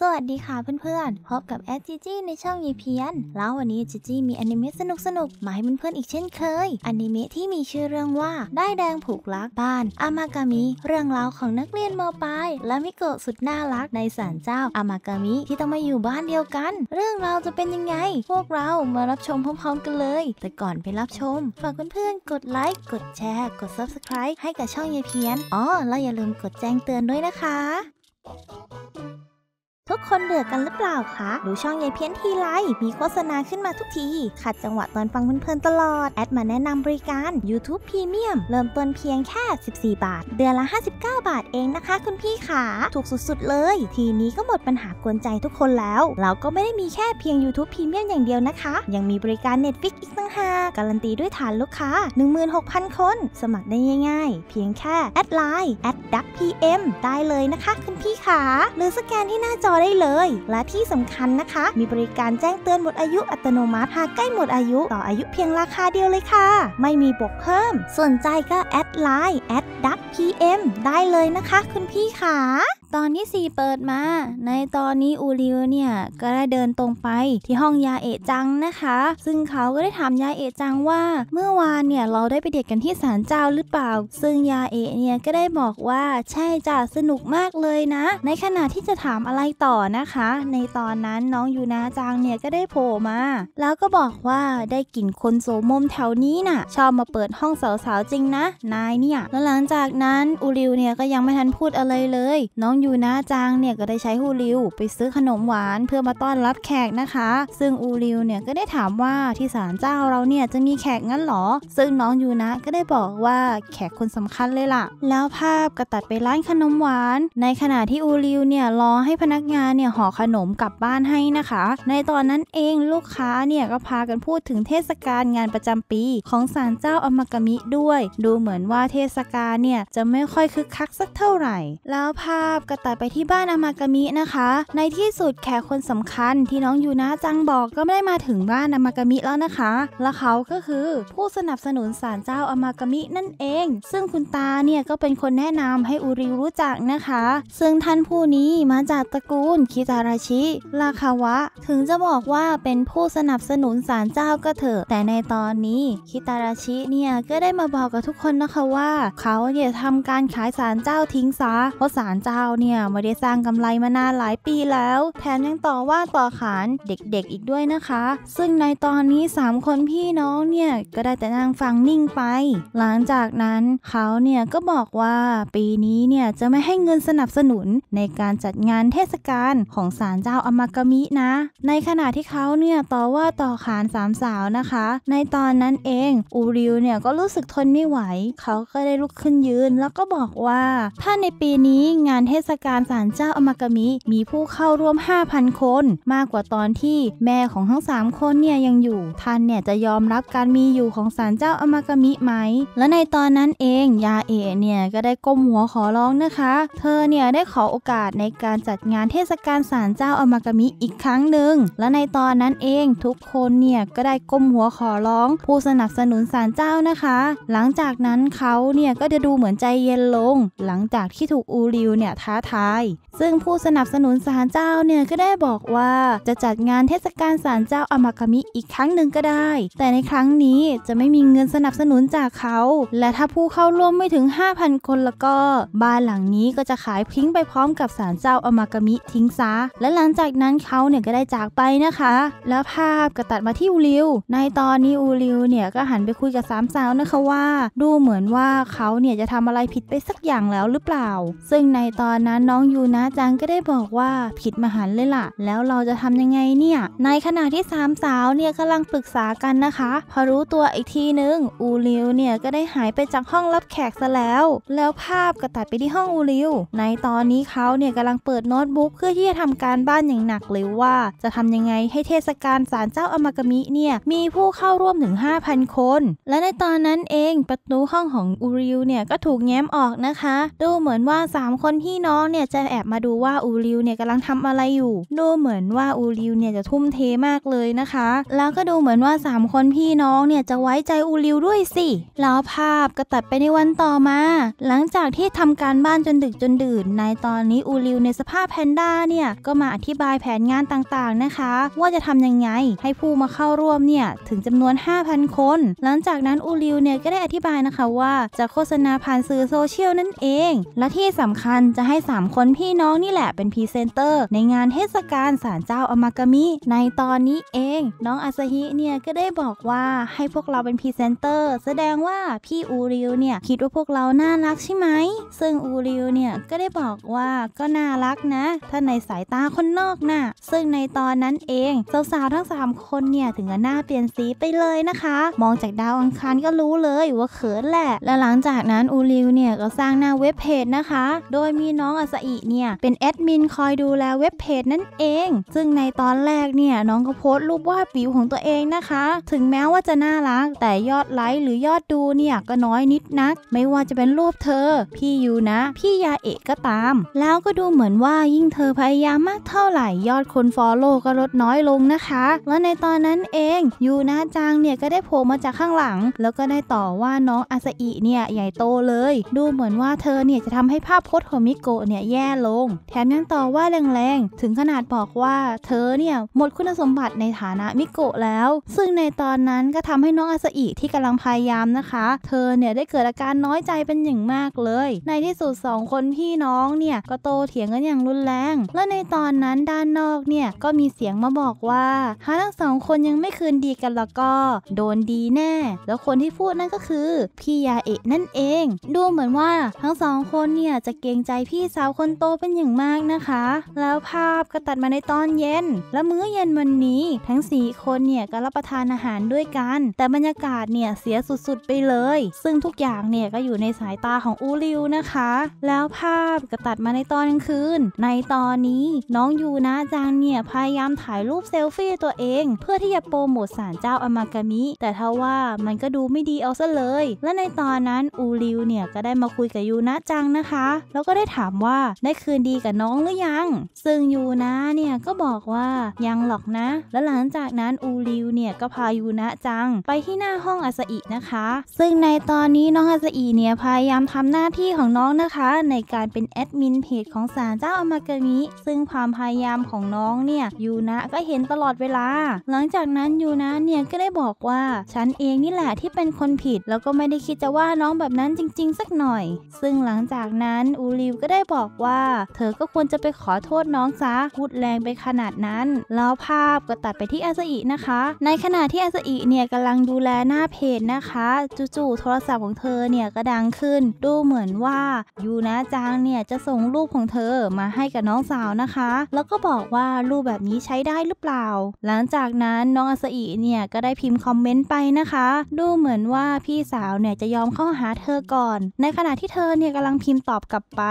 สวัสดีค่ะเพื่อนๆพบกับแอดจีจี้ในช่องยีเพียนแล้ววันนี้จีจี้มีอนิเมะสนุกๆมาให้เพื่อนๆอีกเช่นเคยอนิเมะที่มีชื่อเรื่องว่าได้แดงผูกรักบ้านอามากามิเรื่องราวของนักเรียนม.ปลายและมิโกะสุดน่ารักในศาลเจ้าอามากามิที่ต้องมาอยู่บ้านเดียวกันเรื่องราวจะเป็นยังไงพวกเรามารับชมพร้อมๆกันเลยแต่ก่อนไปรับชมฝากเพื่อนๆกดไลค์กดแชร์กด Subscribe ให้กับช่องยีเพียนแล้วอย่าลืมกดแจ้งเตือนด้วยนะคะทุกคนเบื่อกันหรือเปล่าคะดูช่องยายเพี้ยนทีไรมีโฆษณาขึ้นมาทุกทีขัดจังหวะตอนฟังเพลินๆตลอดแอดมาแนะนำบริการ YouTube Premium เริ่มต้นเพียงแค่14 บาทเดือนละ59 บาทเองนะคะคุณพี่ขาถูกสุดๆเลยทีนี้ก็หมดปัญหากวนใจทุกคนแล้วเราก็ไม่ได้มีแค่เพียง YouTube Premium อย่างเดียวนะคะยังมีบริการ Netflix อีกต่างหากการันตีด้วยฐานลูกค้า 16,000 คนสมัครได้ง่ายๆเพียงแค่แอดไลน์แอดดัก PM ได้เลยนะคะคุณพี่ขาหรือสแกนที่หน้าจอได้เลยและที่สำคัญนะคะมีบริการแจ้งเตือนหมดอายุอัตโนมัติหากใกล้หมดอายุต่ออายุเพียงราคาเดียวเลยค่ะไม่มีบวกเพิ่มสนใจก็แอดไลน์แอดดัก PM ได้เลยนะคะคุณพี่ค่ะตอนที่4เปิดมาในตอนนี้อูริวเนี่ยก็ได้เดินตรงไปที่ห้องยาเอะจังนะคะซึ่งเขาก็ได้ถามยาเอะจังว่าเมื่อวานเนี่ยเราได้ไปเดทกันที่ศาลเจ้าหรือเปล่าซึ่งยาเอะเนี่ยก็ได้บอกว่าใช่จ้ะสนุกมากเลยนะในขณะที่จะถามอะไรต่อนะคะในตอนนั้นน้องยูนาจังเนี่ยก็ได้โผล่มาแล้วก็บอกว่าได้กลิ่นคนโสมมแถวนี้น่ะชอบมาเปิดห้องสาวๆจริงนะนายเนี่ยแล้วหลังจากนั้นอูริวเนี่ยก็ยังไม่ทันพูดอะไรเลยน้องยูนาจังเนี่ยก็ได้ใช้อูริวไปซื้อขนมหวานเพื่อมาต้อนรับแขกนะคะซึ่งอูริวเนี่ยก็ได้ถามว่าที่ศาลเจ้าเราเนี่ยจะมีแขกงั้นหรอซึ่งน้องยูนะก็ได้บอกว่าแขกคนสำคัญเลยล่ะแล้วภาพก็ตัดไปร้านขนมหวานในขณะที่อูริวเนี่ยรอให้พนักงานเนี่ยห่อขนมกลับบ้านให้นะคะในตอนนั้นเองลูกค้าเนี่ยก็พากันพูดถึงเทศกาลงานประจำปีของศาลเจ้าอามากามิด้วยดูเหมือนว่าเทศกาลเนี่ยจะไม่ค่อยคึกคักสักเท่าไหร่แล้วภาพก็ตัดไปที่บ้านอามากามินะคะในที่สุดแขกคนสำคัญที่น้องยูนะจังบอกก็ไม่ได้มาถึงบ้านอามากามิแล้วนะคะและเขาก็คือผู้สนับสนุนศาลเจ้าอามากามินั่นเองซึ่งคุณตาเนี่ยก็เป็นคนแนะนำให้อูริวรู้จักนะคะซึ่งท่านผู้นี้มาจากตระกูลคิตาราชิราคาวะถึงจะบอกว่าเป็นผู้สนับสนุนศาลเจ้าก็เถอะแต่ในตอนนี้คิตาราชิเนี่ยก็ได้มาบอกกับทุกคนนะคะว่าเขาเนี่ยทำการขายศาลเจ้าทิ้งซะเพราะศาลเจ้าเนี่ยไม่ได้สร้างกำไรมานานหลายปีแล้วแถมยังต่อว่าต่อขานเด็กๆอีกด้วยนะคะซึ่งในตอนนี้3คนพี่น้องเนี่ยก็ได้แต่นั่งฟังนิ่งไปหลังจากนั้นเขาเนี่ยก็บอกว่าปีนี้เนี่ยจะไม่ให้เงินสนับสนุนในการจัดงานเทศกาลของศาลเจ้าอามากามินะในขณะที่เขาเนี่ยต่อว่าต่อขาน3สาวนะคะในตอนนั้นเองอูริวเนี่ยก็รู้สึกทนไม่ไหวเขาก็ได้ลุกขึ้นยืนแล้วก็บอกว่าถ้าในปีนี้งานเทศกาลศาลเจ้าอามากามิมีผู้เข้าร่วม 5,000 คนมากกว่าตอนที่แม่ของทั้ง3คนเนี่ยยังอยู่ท่านเนี่ยจะยอมรับการมีอยู่ของศาลเจ้าอามากามิไหมและในตอนนั้นเองยาเอะเนี่ยก็ได้ก้มหัวขอร้องนะคะเธอเนี่ยได้ขอโอกาสในการจัดงานเทศกาลศาลเจ้าอามากามิอีกครั้งหนึ่งและในตอนนั้นเองทุกคนเนี่ยก็ได้ก้มหัวขอร้องผู้สนับสนุนศาลเจ้านะคะหลังจากนั้นเขาเนี่ยก็จะดูเหมือนใจเย็นลงหลังจากที่ถูกอูริวเนี่ยท้าทายซึ่งผู้สนับสนุนศาลเจ้าเนี่ยก็ได้บอกว่าจะจัดงานเทศกาลศาลเจ้าอามากามิอีกครั้งหนึ่งก็ได้แต่ในครั้งนี้จะไม่มีเงินสนับสนุนจากเขาและถ้าผู้เข้าร่วมไม่ถึง 5,000 คนแล้วก็บ้านหลังนี้ก็จะขายทิ้งไปพร้อมกับศาลเจ้าอามากามิทิ้งซะและหลังจากนั้นเขาเนี่ยก็ได้จากไปนะคะแล้วภาพก็ตัดมาที่อูริวในตอนนี้อูริวเนี่ยก็หันไปคุยกับ3สาวนะคะว่าดูเหมือนว่าเขาเนี่ยจะทำอะไรผิดไปสักอย่างแล้วหรือเปล่าซึ่งในตอนนั้นน้องยูนะจังก็ได้บอกว่าผิดมหันต์เลยล่ะแล้วเราจะทำยังไงเนี่ยในขณะที่3สาวเนี่ยกำลังปรึกษากันนะคะพอรู้ตัวอีกทีนึงอูริวเนี่ยก็ได้หายไปจากห้องรับแขกซะแล้วแล้วภาพก็ตัดไปที่ห้องอูริวในตอนนี้เขาเนี่ยกำลังเปิดโน้ตบุ๊กเพื่อที่จะทำการบ้านอย่างหนักเลยว่าจะทำยังไงให้เทศกาลศาลเจ้าอามากามิเนี่ยมีผู้เข้าร่วมถึง 5,000 คนและในตอนนั้นเองประตูห้องของอูริวเนี่ยก็ถูกแง้มออกนะคะดูเหมือนว่า3คนพี่น้อง องเนี่ยจะแอบมาดูว่าอูริวเนี่ยกำลังทำอะไรอยู่ดูเหมือนว่าอูริวเนี่ยจะทุ่มเทมากเลยนะคะแล้วก็ดูเหมือนว่า3คนพี่น้องเนี่ยจะไว้ใจอูริวด้วยสิแล้วภาพก็ตัดไปในวันต่อมาหลังจากที่ทำการบ้านจนดึกจนดื่นในตอนนี้อูริวในสภาพแพนด้าเนี่ยก็มาอธิบายแผนงานต่างๆนะคะว่าจะทำยังไงให้ผู้มาเข้าร่วมเนี่ยถึงจำนวน 5,000 คนหลังจากนั้นอูริวเนี่ยก็ได้อธิบายนะคะว่าจะโฆษณาผ่านสื่อโซเชียลนั่นเองและที่สำคัญจะให้3คนพี่น้องนี่แหละเป็นพรีเซนเตอร์ในงานเทศกาลศาลเจ้าอมากามิในตอนนี้เองน้องอาซาฮิเนี่ยก็ได้บอกว่าให้พวกเราเป็นพรีเซนเตอร์แสดงว่าพี่อูริวเนี่ยคิดว่าพวกเราน่ารักใช่ไหมซึ่งอูริวเนี่ยก็ได้บอกว่าก็น่ารักนะถ้าในสายตาคนนอกน่ะซึ่งในตอนนั้นเองสาวๆทั้ง3คนเนี่ยถึงกับหน้าเปลี่ยนสีไปเลยนะคะมองจากดาวอังคารก็รู้เลยว่าเขินแหละและหลังจากนั้นอูริวเนี่ยก็สร้างหน้าเว็บเพจนะคะโดยมีน้องอาซาอิเนี่ยเป็นแอดมินคอยดูแลเว็บเพจนั่นเองซึ่งในตอนแรกเนี่ยน้องก็โพสต์รูปวาดวิวของตัวเองนะคะถึงแม้ว่าจะน่ารักแต่ยอดไลค์หรือยอดดูเนี่ยก็น้อยนิดนักไม่ว่าจะเป็นรูปเธอพี่ยูนะพี่ยาเอะก็ตามแล้วก็ดูเหมือนว่ายิ่งเธอพยายามมากเท่าไหร่ยอดคนฟอลโล่ก็ลดน้อยลงนะคะและในตอนนั้นเองยูนะจังเนี่ยก็ได้โผล่มาจากข้างหลังแล้วก็ได้ต่อว่าน้องอาซาอิเนี่ยใหญ่โตเลยดูเหมือนว่าเธอเนี่ยจะทำให้ภาพพจน์ของมิโกะเนี่ยแย่ลงแถมยังต่อว่าแรงๆถึงขนาดบอกว่าเธอเนี่ยหมดคุณสมบัติในฐานะมิโกะแล้วซึ่งในตอนนั้นก็ทำให้น้องอาซาอิที่กำลังพยายามนะคะเธอเนี่ยได้เกิดอาการน้อยใจเป็นอย่างมากเลยในที่สุด2คนพี่น้องเนี่ยก็โตเถียงกันอย่างรุนแรงและในตอนนั้นด้านนอกเนี่ยก็มีเสียงมาบอกว่าถ้าทั้ง2คนยังไม่คืนดีกันแล้วก็โดนดีแน่แล้วคนที่พูดนั่นก็คือพี่ยาเอะนั่นเองดูเหมือนว่าทั้ง2คนเนี่ยจะเกรงใจพี่สาวคนโตเป็นอย่างมากนะคะแล้วภาพก็ตัดมาในตอนเย็นและมื้อเย็นวันนี้ทั้ง4คนเนี่ยก็รับประทานอาหารด้วยกันแต่บรรยากาศเนี่ยเสียสุดๆไปเลยซึ่งทุกอย่างเนี่ยก็อยู่ในสายตาของอูริวนะคะแล้วภาพก็ตัดมาในตอนกลางคืนในตอนนี้น้องยูนะจังเนี่ยพยายามถ่ายรูปเซลฟี่ตัวเองเพื่อที่จะโปรโมทศาลเจ้าอมากามิแต่ทว่ามันก็ดูไม่ดีเอาซะเลยและในตอนนั้นอูริวเนี่ยก็ได้มาคุยกับยูนะจังนะคะแล้วก็ได้ถามว่าได้คืนดีกับน้องหรือยังซึ่งยูนะเนี่ยก็บอกว่ายังหรอกนะและหลังจากนั้นอูริวเนี่ยก็พายูนะจังไปที่หน้าห้องอาซาอินะคะซึ่งในตอนนี้น้องอาซาอิเนี่ยพยายามทำหน้าที่ของน้องนะคะในการเป็นแอดมินเพจของศาลเจ้าอมากามิซึ่งความพยายามของน้องเนี่ยยูนะก็เห็นตลอดเวลาหลังจากนั้นยูนะเนี่ยก็ได้บอกว่าฉันเองนี่แหละที่เป็นคนผิดแล้วก็ไม่ได้คิดจะว่าน้องแบบนั้นจริงๆสักหน่อยซึ่งหลังจากนั้นอูริวก็ได้บอกว่าเธอก็ควรจะไปขอโทษน้องซะพูดแรงไปขนาดนั้นแล้วภาพก็ตัดไปที่อาซาอินะคะในขณะที่อาซาอิเนี่ยกำลังดูแลหน้าเพจนะคะจู่ๆโทรศัพท์ของเธอเนี่ยก็ดังขึ้นดูเหมือนว่ายูนะจังเนี่ยจะส่งรูปของเธอมาให้กับน้องสาวนะคะแล้วก็บอกว่ารูปแบบนี้ใช้ได้หรือเปล่าหลังจากนั้นน้องอาซาอิเนี่ยก็ได้พิมพ์คอมเมนต์ไปนะคะดูเหมือนว่าพี่สาวเนี่ยจะยอมเข้าหาเธอก่อนในขณะที่เธอเนี่ยกำลังพิมพ์ตอบกลับไป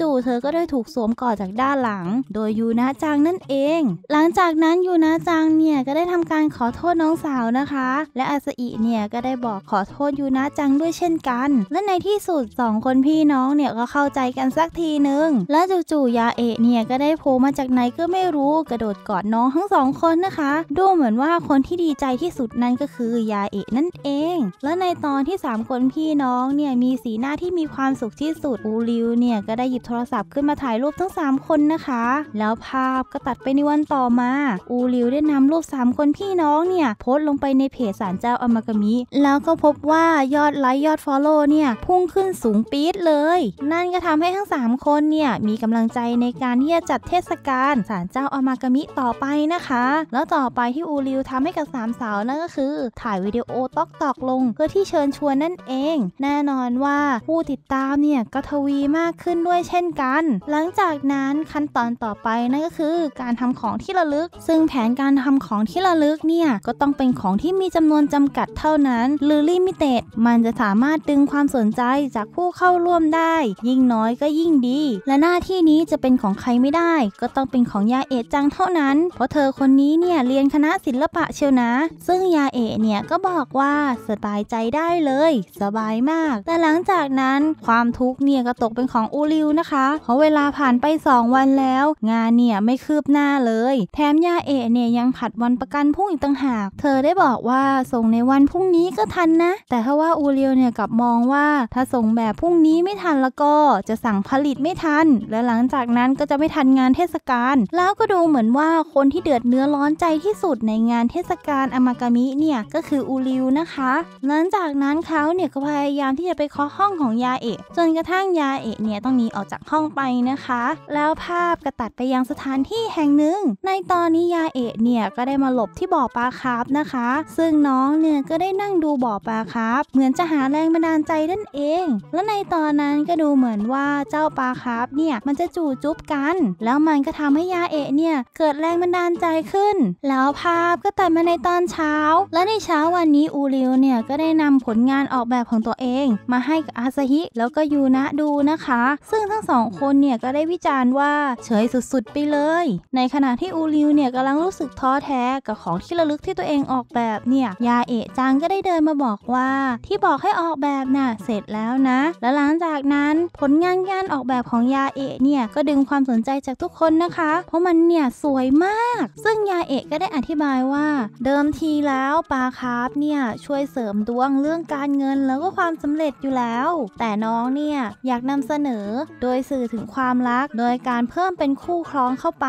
จู่ๆเธอก็ได้ถูกสวมกอดจากด้านหลังโดยยูนะจังนั่นเองหลังจากนั้นยูนะจังเนี่ยก็ได้ทำการขอโทษน้องสาวนะคะและอาซาอิเนี่ยก็ได้บอกขอโทษยูนะจังด้วยเช่นกันและในที่สุด2คนพี่น้องเนี่ยก็เข้าใจกันสักทีนึงและจู่ๆยาเอะเนี่ยก็ได้โผล่มาจากไหนก็ไม่รู้กระโดดกอดน้องทั้ง2คนนะคะดูเหมือนว่าคนที่ดีใจที่สุดนั้นก็คือยาเอะนั่นเองและในตอนที่3คนพี่น้องเนี่ยมีสีหน้าที่มีความสุขที่สุดอูริวเนี่ยก็ได้หยิบโทรศัพท์ขึ้นมาถ่ายรูปทั้ง3คนนะคะแล้วภาพก็ตัดไปในวันต่อมาอูริวได้นำรูป3คนพี่น้องเนี่ยโพสต์ลงไปในเพจศาลเจ้าอมากามิแล้วก็พบว่ายอดไลค์ยอดฟอลโล่เนี่ยพุ่งขึ้นสูงปี๊ดเลยนั่นก็ทำให้ทั้ง3คนเนี่ยมีกำลังใจในการที่จะจัดเทศกาลศาลเจ้าอมากามิต่อไปนะคะแล้วต่อไปที่อูริวทำให้กับ3สาวนั่นก็คือถ่ายวิดีโอตอกลงเพื่อที่เชิญชวนนั่นเองแน่นอนว่าผู้ติดตามเนี่ยก็ทวีมากขึ้นด้วยเช่นกันหลังจากนั้นขั้นตอนต่อไปนั่นก็คือการทำของที่ระลึกซึ่งแผนการทำของที่ระลึกเนี่ยก็ต้องเป็นของที่มีจำนวนจำกัดเท่านั้นหรือลิมิเต็ดมันจะสามารถดึงความสนใจจากผู้เข้าร่วมได้ยิ่งน้อยก็ยิ่งดีและหน้าที่นี้จะเป็นของใครไม่ได้ก็ต้องเป็นของยาเอะจังเท่านั้นเพราะเธอคนนี้เนี่ยเรียนคณะศิลปะเชียวนะซึ่งยาเอะเนี่ยก็บอกว่าสบายใจได้เลยสบายมากแต่หลังจากนั้นความทุกข์เนี่ยก็ตกเป็นของอูริวนะ นะคะเพราะเวลาผ่านไป2วันแล้วงานเนี่ยไม่คืบหน้าเลยแถมย่าเอ๋เนี่ยยังผัดวันประกันพรุ่งอีกต่างหากเธอได้บอกว่าส่งในวันพรุ่งนี้ก็ทันนะแต่ถ้าว่าอูเรียวเนี่ยกลับมองว่าถ้าส่งแบบพรุ่งนี้ไม่ทันแล้วก็จะสั่งผลิตไม่ทันและหลังจากนั้นก็จะไม่ทันงานเทศกาลแล้วก็ดูเหมือนว่าคนที่เดือดเนื้อร้อนใจที่สุดในงานเทศกาลอามากามิเนี่ยก็คืออูริวนะคะหลังจากนั้นเขาเนี่ยก็พยายามที่จะไปเคาะห้องของยาเอะจนกระทั่งยาเอะเนี่ยต้องหนีออกจากห้องไปนะคะแล้วภาพก็ตัดไปยังสถานที่แห่งหนึ่งในตอนนี้ยาเอะเนี่ยก็ได้มาหลบที่บ่อปลาคาร์ฟนะคะซึ่งน้องเนี่ยก็ได้นั่งดูบ่อปลาคาร์ฟเหมือนจะหาแรงบันดาลใจนั่นเองและในตอนนั้นก็ดูเหมือนว่าเจ้าปลาคาร์ฟเนี่ยมันจะจู่จุ๊บกันแล้วมันก็ทำให้ยาเอะเนี่ยเกิดแรงบันดาลใจขึ้นแล้วภาพก็ตัดมาในตอนเช้าและในเช้าวันนี้อูริวเนี่ยก็ได้นำผลงานออกแบบของตัวเองมาให้กับอาซาฮิแล้วก็ยูนะดูนะคะซึ่งทั้งสองคนเนี่ยก็ได้วิจารณ์ว่าเฉยสุดๆไปเลยในขณะที่อูริวเนี่ยกำลังรู้สึกท้อแท้กับของที่ระลึกที่ตัวเองออกแบบเนี่ยยาเอะจังก็ได้เดินมาบอกว่าที่บอกให้ออกแบบน่ะเสร็จแล้วนะและหลังจากนั้นผลงานการออกแบบของยาเอะเนี่ยก็ดึงความสนใจจากทุกคนนะคะเพราะมันเนี่ยสวยมากซึ่งยาเอะก็ได้อธิบายว่าเดิมทีแล้วปลาคาร์ฟเนี่ยช่วยเสริมดวงเรื่องการเงินแล้วก็ความสำเร็จอยู่แล้วแต่น้องเนี่ยอยากนำเสนอโดยสื่อถึงความรักโดยการเพิ่มเป็นคู่คล้องเข้าไป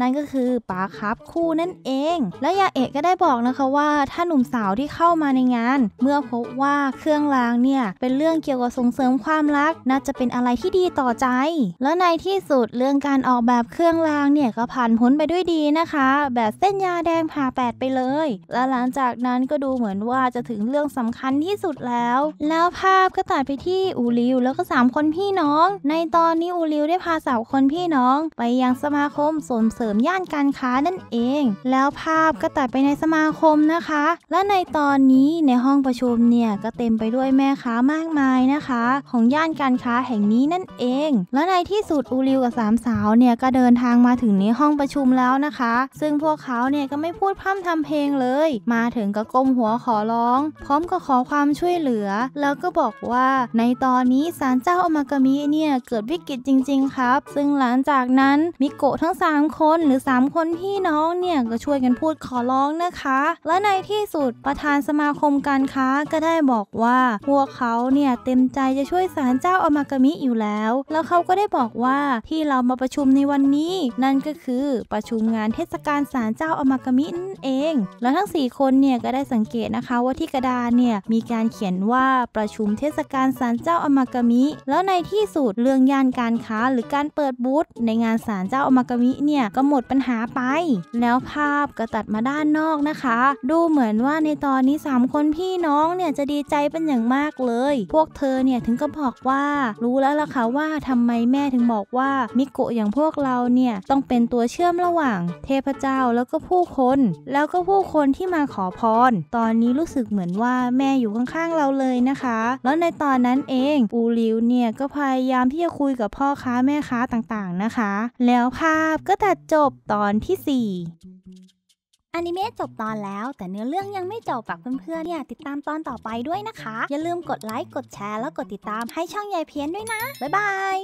นั่นก็คือปลาคาร์ฟคู่นั่นเองและยาเอะก็ได้บอกนะคะว่าถ้าหนุ่มสาวที่เข้ามาในงานเมื่อพบว่าเครื่องรางเนี่ยเป็นเรื่องเกี่ยวกับส่งเสริมความรักน่าจะเป็นอะไรที่ดีต่อใจและในที่สุดเรื่องการออกแบบเครื่องรางเนี่ยก็ผ่านพ้นไปด้วยดีนะคะแบบเส้นยาแดงผ่าแปดไปเลยและหลังจากนั้นก็ดูเหมือนว่าจะถึงเรื่องสำคัญที่สุดแล้วแล้วภาพก็ตัดไปที่อูริวแล้วก็3คนพี่น้องในตอนนี้อูริวได้พา3คนพี่น้องไปยังสมาคมส่งเสริมย่านการค้านั่นเองแล้วภาพก็ตัดไปในสมาคมนะคะและในตอนนี้ในห้องประชุมเนี่ยก็เต็มไปด้วยแม่ค้ามากมายนะคะของย่านการค้าแห่งนี้นั่นเองและในที่สุดอูริวกับ3สาวเนี่ยก็เดินทางมาถึงในห้องประชุมแล้วนะคะซึ่งพวกเขาเนี่ยก็ไม่พูดพร่ำทำเพลงเลยมาถึงก็ก้มหัวขอร้องพร้อมกับขอความช่วยเหลือแล้วก็บอกว่าในตอนนี้ศาลเจ้าอามากามิเนี่ยเกิดวิกฤตจริงๆครับซึ่งหลังจากนั้นมิโกะทั้ง3คนหรือ3คนพี่น้องเนี่ยก็ช่วยกันพูดขอร้องนะคะและในที่สุดประธานสมาคมการค้าก็ได้บอกว่าพวกเขาเนี่ยเต็มใจจะช่วยศาลเจ้าอามากามิอยู่แล้วแล้วเขาก็ได้บอกว่าที่เรามาประชุมในวันนี้นั่นก็คือประชุมงานเทศกาลศาลเจ้าอามากามินั่นเองแล้วทั้ง4คนเนี่ยก็ได้สังเกตนะคะว่าที่กระดานเนี่ยมีการเขียนว่าประชุมเทศกาลศาลเจ้าอามากามิแล้วในที่สุดเรื่องย่านการค้าหรือการเปิดบูธในงานศาลเจ้าอามากามิเนี่ยก็หมดปัญหาไปแล้วภาพก็ตัดมาด้านนอกนะคะดูเหมือนว่าในตอนนี้3คนพี่น้องเนี่ยจะดีใจเป็นอย่างมากเลยพวกเธอเนี่ยถึงก็บอกว่ารู้แล้วล่ะค่ะว่าทำไมแม่ถึงบอกว่ามิโกะอย่างพวกเราเนี่ยต้องเป็นตัวเชื่อมระหว่างเทพเจ้าแล้วก็ผู้คนที่มาขอพรตอนนี้รู้สึกเหมือนว่าแม่อยู่ข้างๆเราเลยนะคะแล้วในตอนนั้นเองอูริวเนี่ยก็พยายามที่จะคุยกับพ่อค้าแม่ค้าต่างๆนะคะแล้วภาพก็ตัดจบตอนที่4อนิเมะจบตอนแล้วแต่เนื้อเรื่องยังไม่จบฝากเพื่อนๆเนี่ยติดตามตอนต่อไปด้วยนะคะอย่าลืมกดไลค์กดแชร์แล้วกดติดตามให้ช่องยายเพี้ยนด้วยนะบ๊ายบาย